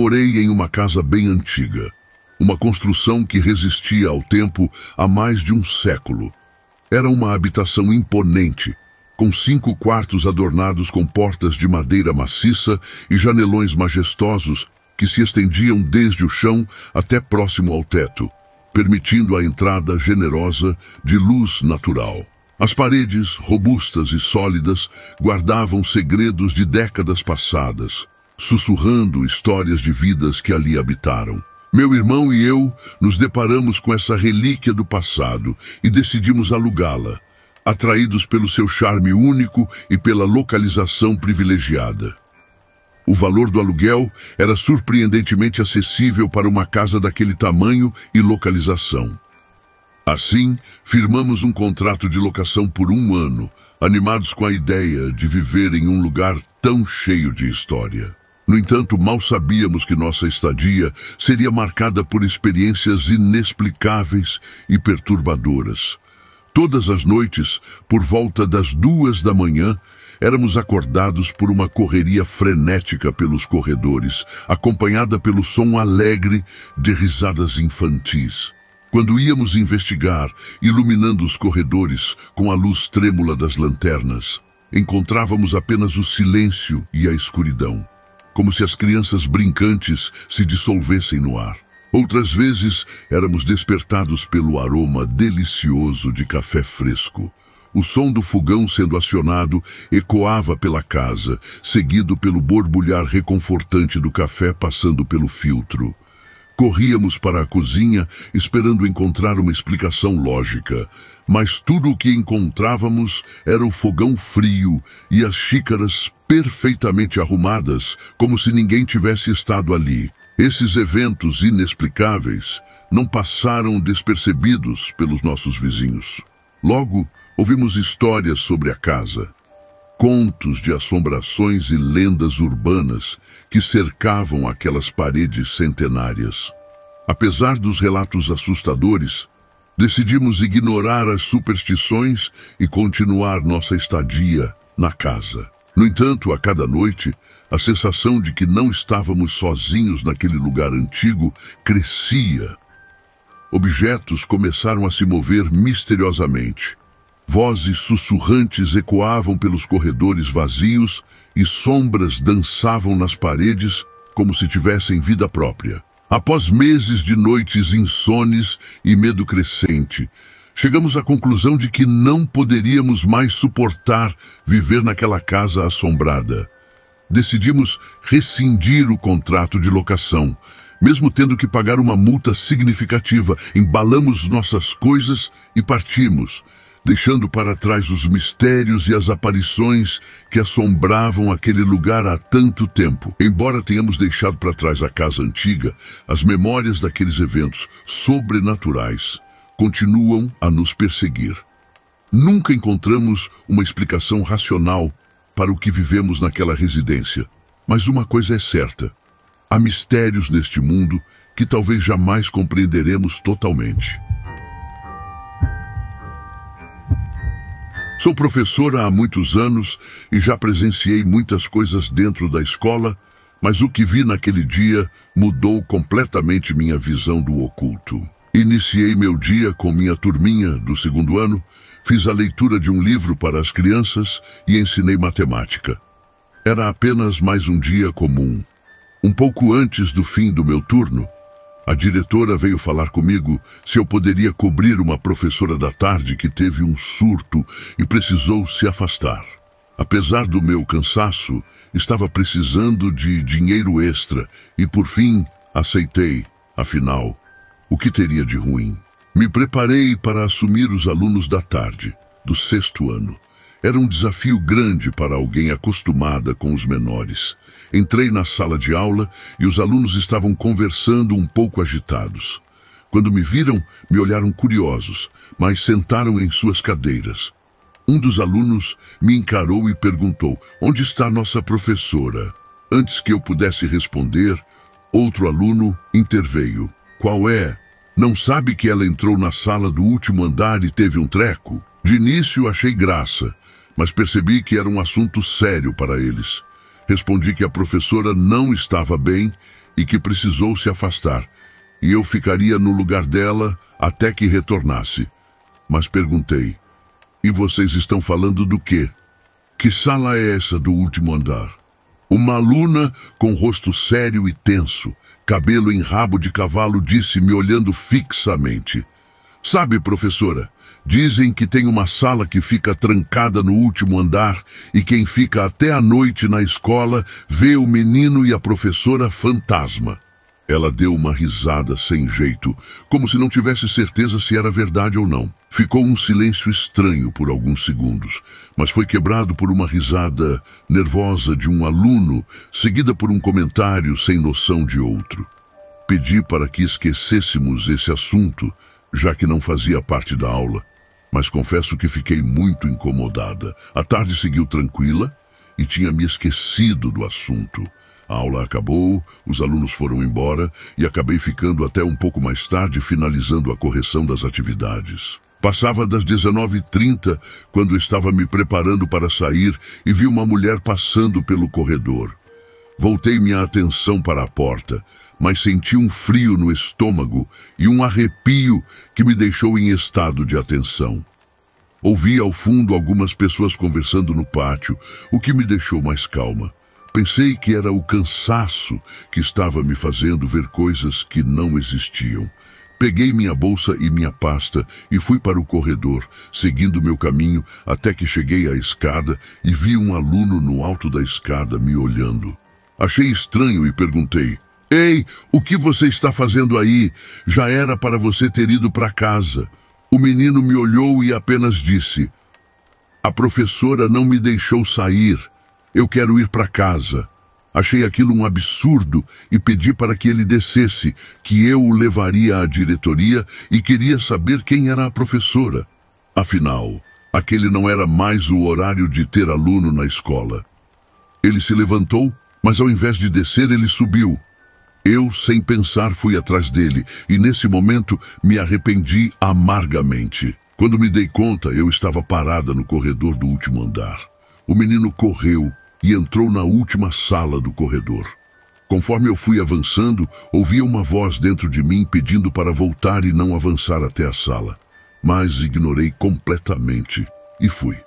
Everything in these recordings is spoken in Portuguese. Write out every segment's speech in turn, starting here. morei em uma casa bem antiga, uma construção que resistia ao tempo há mais de um século. Era uma habitação imponente, com 5 quartos adornados com portas de madeira maciça e janelões majestosos que se estendiam desde o chão até próximo ao teto, permitindo a entrada generosa de luz natural. As paredes, robustas e sólidas, guardavam segredos de décadas passadas, sussurrando histórias de vidas que ali habitaram. Meu irmão e eu nos deparamos com essa relíquia do passado e decidimos alugá-la, atraídos pelo seu charme único e pela localização privilegiada. O valor do aluguel era surpreendentemente acessível para uma casa daquele tamanho e localização. Assim, firmamos um contrato de locação por 1 ano, animados com a ideia de viver em um lugar tão cheio de história. No entanto, mal sabíamos que nossa estadia seria marcada por experiências inexplicáveis e perturbadoras. Todas as noites, por volta das 2 da manhã, éramos acordados por uma correria frenética pelos corredores, acompanhada pelo som alegre de risadas infantis. Quando íamos investigar, iluminando os corredores com a luz trêmula das lanternas, encontrávamos apenas o silêncio e a escuridão, como se as crianças brincantes se dissolvessem no ar. Outras vezes, éramos despertados pelo aroma delicioso de café fresco. O som do fogão sendo acionado ecoava pela casa, seguido pelo borbulhar reconfortante do café passando pelo filtro. Corríamos para a cozinha, esperando encontrar uma explicação lógica, mas tudo o que encontrávamos era o fogão frio e as xícaras perfeitamente arrumadas, como se ninguém tivesse estado ali. Esses eventos inexplicáveis não passaram despercebidos pelos nossos vizinhos. Logo, ouvimos histórias sobre a casa, contos de assombrações e lendas urbanas que cercavam aquelas paredes centenárias. Apesar dos relatos assustadores, decidimos ignorar as superstições e continuar nossa estadia na casa. No entanto, a cada noite, a sensação de que não estávamos sozinhos naquele lugar antigo crescia. Objetos começaram a se mover misteriosamente. Vozes sussurrantes ecoavam pelos corredores vazios e sombras dançavam nas paredes como se tivessem vida própria. Após meses de noites insones e medo crescente, chegamos à conclusão de que não poderíamos mais suportar viver naquela casa assombrada. Decidimos rescindir o contrato de locação. Mesmo tendo que pagar uma multa significativa, embalamos nossas coisas e partimos, deixando para trás os mistérios e as aparições que assombravam aquele lugar há tanto tempo. Embora tenhamos deixado para trás a casa antiga, as memórias daqueles eventos sobrenaturais continuam a nos perseguir. Nunca encontramos uma explicação racional para o que vivemos naquela residência, mas uma coisa é certa: há mistérios neste mundo que talvez jamais compreenderemos totalmente. Sou professora há muitos anos e já presenciei muitas coisas dentro da escola, mas o que vi naquele dia mudou completamente minha visão do oculto. Iniciei meu dia com minha turminha do 2º ano, fiz a leitura de um livro para as crianças e ensinei matemática. Era apenas mais um dia comum. Um pouco antes do fim do meu turno, a diretora veio falar comigo se eu poderia cobrir uma professora da tarde que teve um surto e precisou se afastar. Apesar do meu cansaço, estava precisando de dinheiro extra e, por fim, aceitei. Afinal, o que teria de ruim? Me preparei para assumir os alunos da tarde, do 6º ano. Era um desafio grande para alguém acostumada com os menores. Entrei na sala de aula e os alunos estavam conversando um pouco agitados. Quando me viram, me olharam curiosos, mas sentaram em suas cadeiras. Um dos alunos me encarou e perguntou: "Onde está nossa professora?" Antes que eu pudesse responder, outro aluno interveio: "Qual é? Não sabe que ela entrou na sala do último andar e teve um treco?" De início achei graça, mas percebi que era um assunto sério para eles. Respondi que a professora não estava bem e que precisou se afastar, e eu ficaria no lugar dela até que retornasse. Mas perguntei, e vocês estão falando do quê? Que sala é essa do último andar? Uma aluna com rosto sério e tenso, cabelo em rabo de cavalo, disse-me olhando fixamente. Sabe, professora, dizem que tem uma sala que fica trancada no último andar e quem fica até a noite na escola vê o menino e a professora fantasma. Ela deu uma risada sem jeito, como se não tivesse certeza se era verdade ou não. Ficou um silêncio estranho por alguns segundos, mas foi quebrado por uma risada nervosa de um aluno, seguida por um comentário sem noção de outro. Pedi para que esquecêssemos esse assunto, já que não fazia parte da aula, mas confesso que fiquei muito incomodada. A tarde seguiu tranquila e tinha me esquecido do assunto. A aula acabou, os alunos foram embora e acabei ficando até um pouco mais tarde, finalizando a correção das atividades. Passava das 19h30, quando estava me preparando para sair e vi uma mulher passando pelo corredor. Voltei minha atenção para a porta, mas senti um frio no estômago e um arrepio que me deixou em estado de atenção. Ouvi ao fundo algumas pessoas conversando no pátio, o que me deixou mais calma. Pensei que era o cansaço que estava me fazendo ver coisas que não existiam. Peguei minha bolsa e minha pasta e fui para o corredor, seguindo meu caminho até que cheguei à escada e vi um aluno no alto da escada me olhando. Achei estranho e perguntei, "Ei, o que você está fazendo aí? Já era para você ter ido para casa." O menino me olhou e apenas disse, "A professora não me deixou sair. Eu quero ir para casa." Achei aquilo um absurdo e pedi para que ele descesse, que eu o levaria à diretoria e queria saber quem era a professora. Afinal, aquele não era mais o horário de ter aluno na escola. Ele se levantou, mas ao invés de descer, ele subiu. Eu, sem pensar, fui atrás dele e nesse momento me arrependi amargamente. Quando me dei conta, eu estava parada no corredor do último andar. O menino correu e entrou na última sala do corredor. Conforme eu fui avançando, ouvia uma voz dentro de mim pedindo para voltar e não avançar até a sala. Mas ignorei completamente e fui.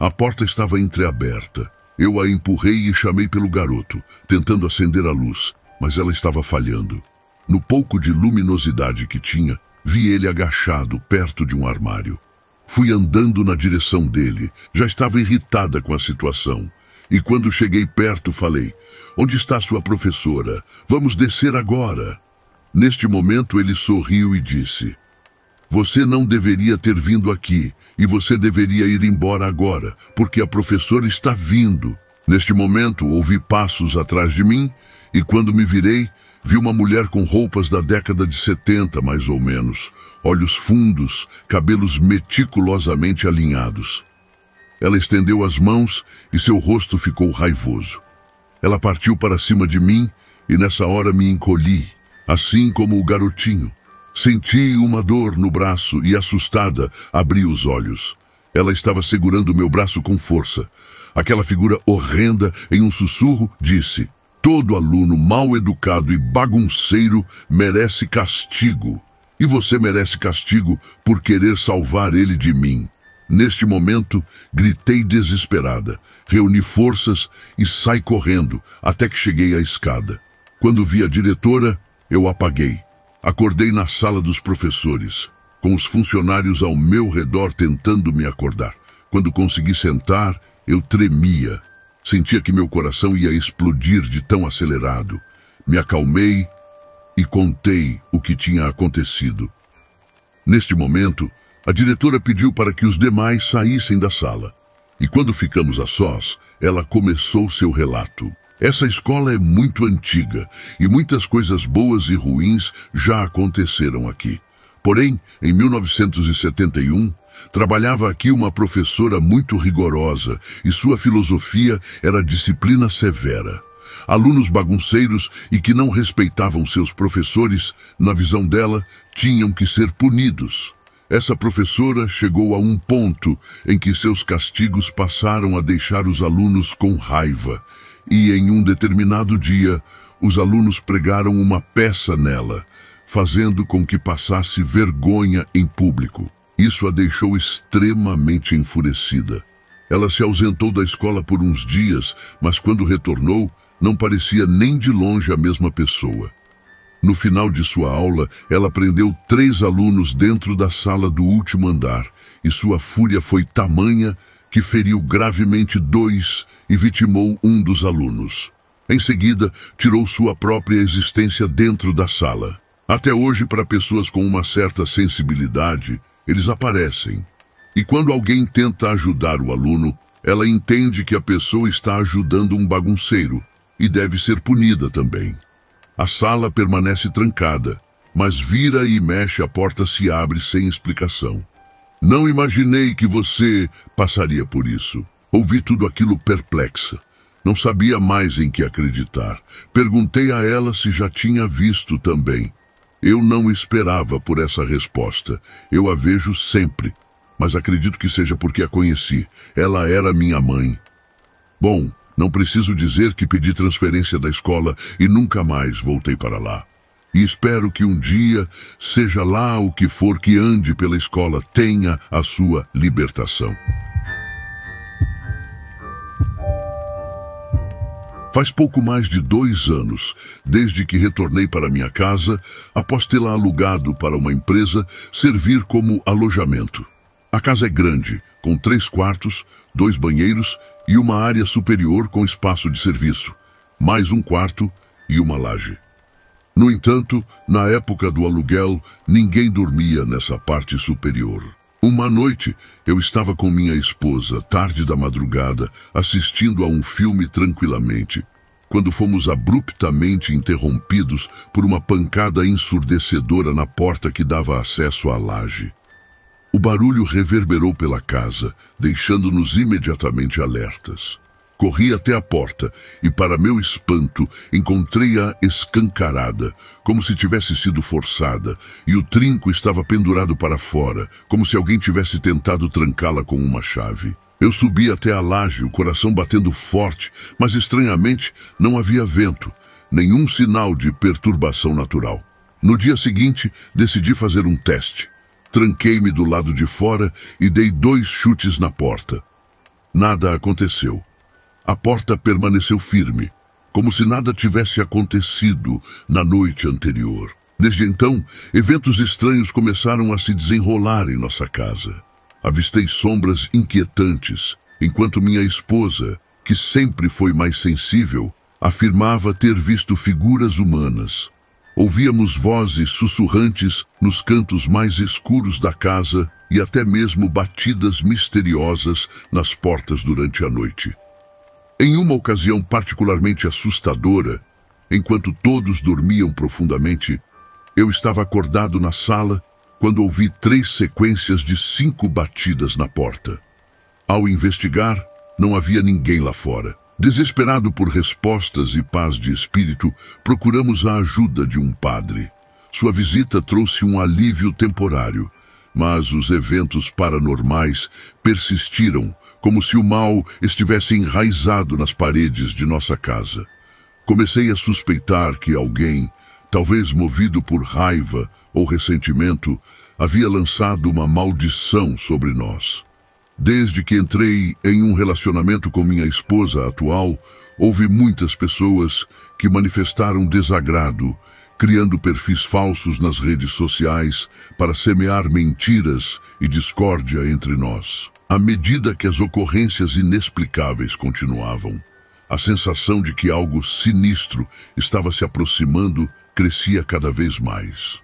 A porta estava entreaberta. Eu a empurrei e chamei pelo garoto, tentando acender a luz, mas ela estava falhando. No pouco de luminosidade que tinha, vi ele agachado perto de um armário. Fui andando na direção dele, já estava irritada com a situação. E quando cheguei perto, falei, "Onde está sua professora? Vamos descer agora." Neste momento, ele sorriu e disse, "Você não deveria ter vindo aqui, e você deveria ir embora agora, porque a professora está vindo." Neste momento, ouvi passos atrás de mim, e quando me virei, vi uma mulher com roupas da década de 70, mais ou menos, olhos fundos, cabelos meticulosamente alinhados. Ela estendeu as mãos e seu rosto ficou raivoso. Ela partiu para cima de mim e nessa hora me encolhi, assim como o garotinho. Senti uma dor no braço e, assustada, abri os olhos. Ela estava segurando meu braço com força. Aquela figura horrenda, em um sussurro, disse, "Todo aluno mal educado e bagunceiro merece castigo. E você merece castigo por querer salvar ele de mim." Neste momento, gritei desesperada, reuni forças e saí correndo até que cheguei à escada. Quando vi a diretora, eu apaguei. Acordei na sala dos professores, com os funcionários ao meu redor tentando me acordar. Quando consegui sentar, eu tremia. Sentia que meu coração ia explodir de tão acelerado. Me acalmei e contei o que tinha acontecido. Neste momento, a diretora pediu para que os demais saíssem da sala. E quando ficamos a sós, ela começou seu relato. "Essa escola é muito antiga e muitas coisas boas e ruins já aconteceram aqui. Porém, em 1971, trabalhava aqui uma professora muito rigorosa e sua filosofia era disciplina severa. Alunos bagunceiros e que não respeitavam seus professores, na visão dela, tinham que ser punidos. Essa professora chegou a um ponto em que seus castigos passaram a deixar os alunos com raiva e, em um determinado dia, os alunos pregaram uma peça nela, fazendo com que passasse vergonha em público. Isso a deixou extremamente enfurecida. Ela se ausentou da escola por uns dias, mas quando retornou, não parecia nem de longe a mesma pessoa. No final de sua aula, ela prendeu 3 alunos dentro da sala do último andar, e sua fúria foi tamanha que feriu gravemente 2 e vitimou um dos alunos. Em seguida, tirou sua própria existência dentro da sala. Até hoje, para pessoas com uma certa sensibilidade, eles aparecem. E quando alguém tenta ajudar o aluno, ela entende que a pessoa está ajudando um bagunceiro e deve ser punida também. A sala permanece trancada, mas vira e mexe, a porta se abre sem explicação. Não imaginei que você passaria por isso. Ouvi tudo aquilo perplexa. Não sabia mais em que acreditar. Perguntei a ela se já tinha visto também. Eu não esperava por essa resposta. Eu a vejo sempre, mas acredito que seja porque a conheci. Ela era minha mãe. Bom, não preciso dizer que pedi transferência da escola e nunca mais voltei para lá. E espero que um dia, seja lá o que for que ande pela escola, tenha a sua libertação. Faz pouco mais de 2 anos, desde que retornei para minha casa, após tê-la alugado para uma empresa servir como alojamento. A casa é grande, com 3 quartos, 2 banheiros e uma área superior com espaço de serviço, mais um quarto e uma laje. No entanto, na época do aluguel, ninguém dormia nessa parte superior. Uma noite, eu estava com minha esposa, tarde da madrugada, assistindo a um filme tranquilamente, quando fomos abruptamente interrompidos por uma pancada ensurdecedora na porta que dava acesso à laje. O barulho reverberou pela casa, deixando-nos imediatamente alertas. Corri até a porta e, para meu espanto, encontrei-a escancarada, como se tivesse sido forçada, e o trinco estava pendurado para fora, como se alguém tivesse tentado trancá-la com uma chave. Eu subi até a laje, o coração batendo forte, mas estranhamente não havia vento, nenhum sinal de perturbação natural. No dia seguinte, decidi fazer um teste. Tranquei-me do lado de fora e dei 2 chutes na porta. Nada aconteceu. A porta permaneceu firme, como se nada tivesse acontecido na noite anterior. Desde então, eventos estranhos começaram a se desenrolar em nossa casa. Avistei sombras inquietantes, enquanto minha esposa, que sempre foi mais sensível, afirmava ter visto figuras humanas. Ouvíamos vozes sussurrantes nos cantos mais escuros da casa e até mesmo batidas misteriosas nas portas durante a noite. Em uma ocasião particularmente assustadora, enquanto todos dormiam profundamente, eu estava acordado na sala quando ouvi 3 sequências de 5 batidas na porta. Ao investigar, não havia ninguém lá fora. Desesperado por respostas e paz de espírito, procuramos a ajuda de um padre. Sua visita trouxe um alívio temporário, mas os eventos paranormais persistiram, como se o mal estivesse enraizado nas paredes de nossa casa. Comecei a suspeitar que alguém, talvez movido por raiva ou ressentimento, havia lançado uma maldição sobre nós. Desde que entrei em um relacionamento com minha esposa atual, houve muitas pessoas que manifestaram desagrado, criando perfis falsos nas redes sociais para semear mentiras e discórdia entre nós. À medida que as ocorrências inexplicáveis continuavam, a sensação de que algo sinistro estava se aproximando crescia cada vez mais.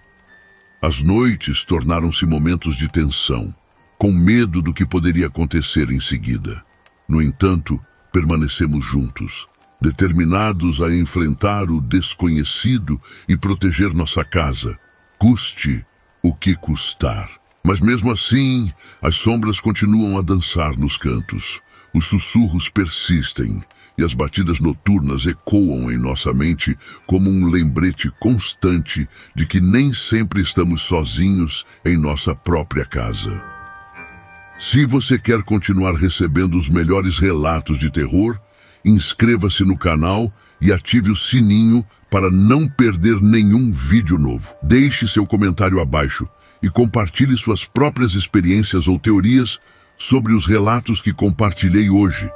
As noites tornaram-se momentos de tensão, com medo do que poderia acontecer em seguida. No entanto, permanecemos juntos, determinados a enfrentar o desconhecido e proteger nossa casa, custe o que custar. Mas mesmo assim, as sombras continuam a dançar nos cantos, os sussurros persistem e as batidas noturnas ecoam em nossa mente como um lembrete constante de que nem sempre estamos sozinhos em nossa própria casa. Se você quer continuar recebendo os melhores relatos de terror, inscreva-se no canal e ative o sininho para não perder nenhum vídeo novo. Deixe seu comentário abaixo e compartilhe suas próprias experiências ou teorias sobre os relatos que compartilhei hoje.